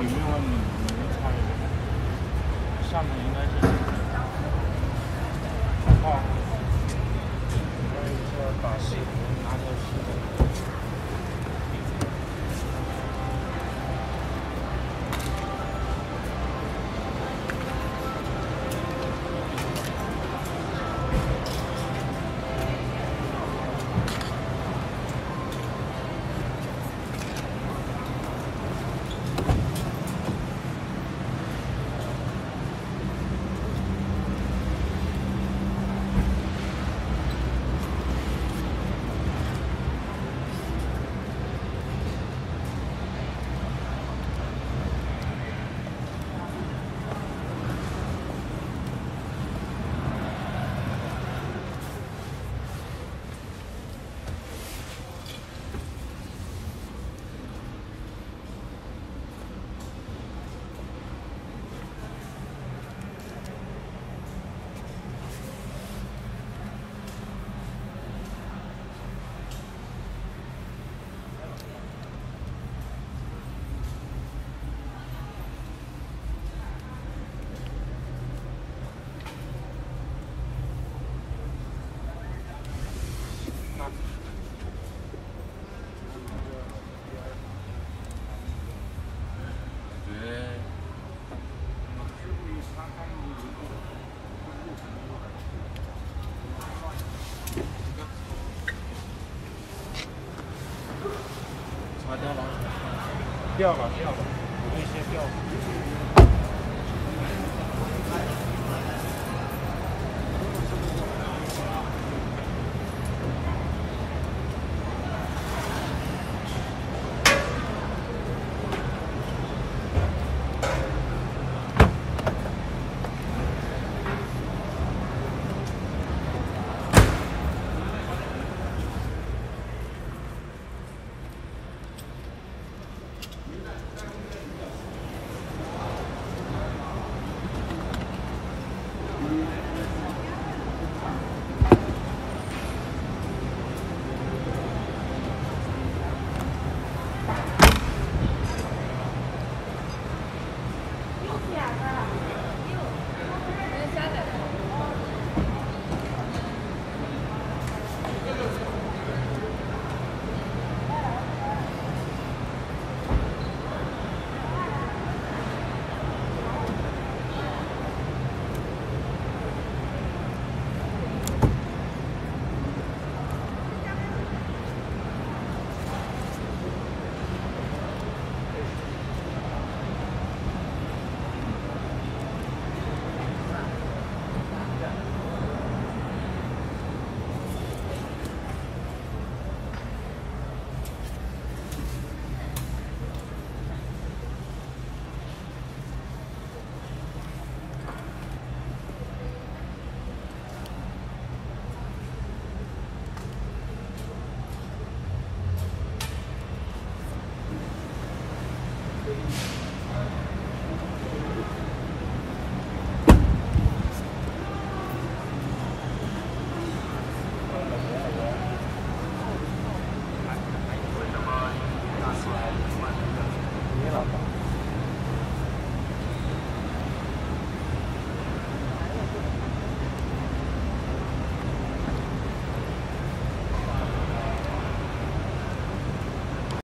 有没有你猜的？上面应该是画，还有说把水拿掉是的。 掉了，掉了，有一些掉了。Yeah.